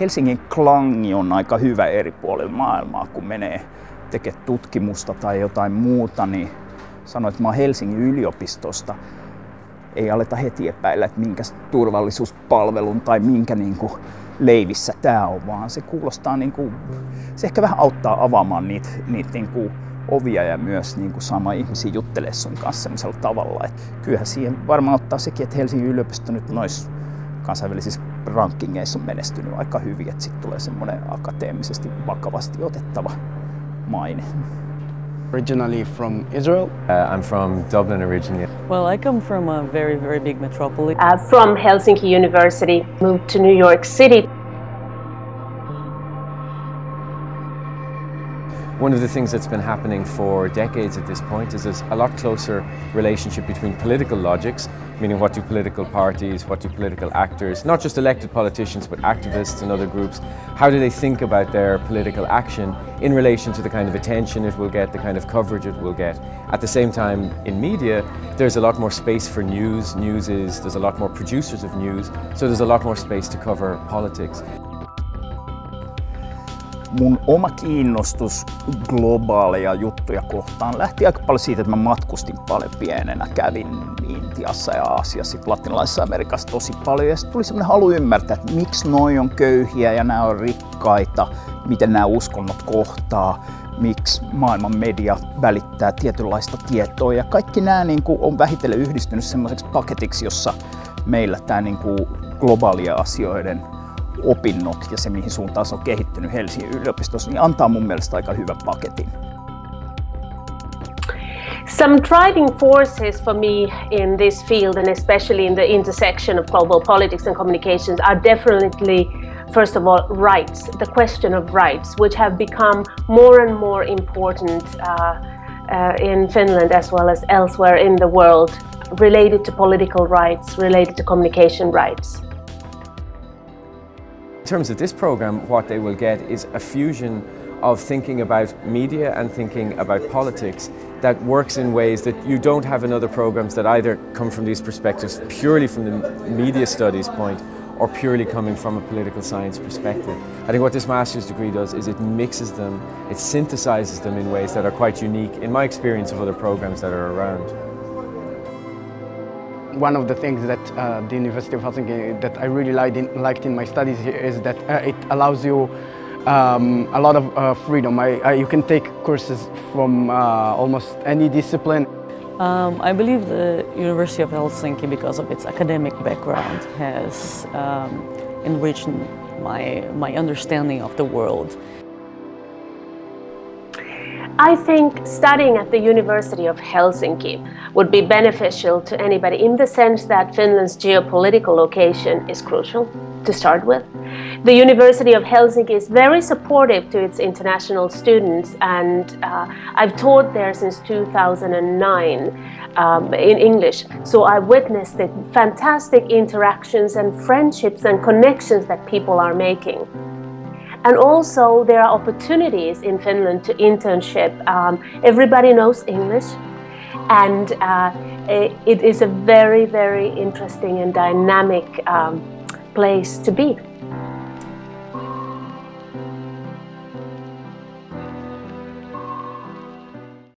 Helsingin klangi on aika hyvä eri puolilla maailmaa, kun menee tekemään tutkimusta tai jotain muuta, niin sanoin, että mä oon Helsingin yliopistosta. Ei aleta heti epäillä, että minkä turvallisuuspalvelun tai minkä leivissä tää on, vaan se kuulostaa, se ehkä vähän auttaa avaamaan niitä ovia ja myös saamaan ihmisiä juttelee sun kanssa sellaisella tavalla. Et kyllähän siihen varmaan ottaa sekin, että Helsingin yliopisto nyt noissa kansainvälisissä rankingeissa on menestynyt aika hyvin, että sitten tulee semmoinen akateemisesti vakavasti otettava maine. Originally from Israel? I'm from Dublin originally. Well, I come from a very, very big metropolis. From Helsinki University, moved to New York City. One of the things that's been happening for decades at this point is there's a lot closer relationship between political logics, meaning what do political parties, what do political actors, not just elected politicians but activists and other groups, how do they think about their political action in relation to the kind of attention it will get, the kind of coverage it will get. At the same time, in media, there's a lot more space for news. There's a lot more producers of news, so there's a lot more space to cover politics. Mun oma kiinnostus globaaleja juttuja kohtaan lähti aika paljon siitä, että mä matkustin paljon pienenä. Kävin Intiassa ja Aasiassa, Latinalaisessa Amerikassa tosi paljon ja sitten tuli semmoinen halu ymmärtää, että miksi noi on köyhiä ja nämä on rikkaita, miten nämä uskonnot kohtaa, miksi maailman media välittää tietynlaista tietoa ja kaikki nämä on vähitellen yhdistynyt semmoiseksi paketiksi, jossa meillä tämä globaalia asioiden opinnot ja se, mihin suuntaan se on kehittynyt Helsingin yliopistossa, niin antaa mun mielestä aika hyvän paketin. Some driving forces for me in this field, and especially in the intersection of global politics and communications, are definitely, first of all, rights, the question of rights, which have become more and more important in Finland as well as elsewhere in the world, related to political rights, related to communication rights. In terms of this program, what they will get is a fusion of thinking about media and thinking about politics that works in ways that you don't have in other programs that either come from these perspectives purely from the media studies point or purely coming from a political science perspective. I think what this master's degree does is it mixes them, it synthesizes them in ways that are quite unique in my experience of other programs that are around. One of the things that the University of Helsinki that I really liked in my studies here is that it allows you a lot of freedom. You can take courses from almost any discipline. I believe the University of Helsinki, because of its academic background, has enriched my understanding of the world. I think studying at the University of Helsinki would be beneficial to anybody in the sense that Finland's geopolitical location is crucial to start with. The University of Helsinki is very supportive to its international students, and I've taught there since 2009 in English, so I witnessed the fantastic interactions and friendships and connections that people are making. And also there are opportunities in Finland to internship. Everybody knows English, and it is a very, very interesting and dynamic place to be.